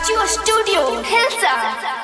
Raju Studio Hilsa।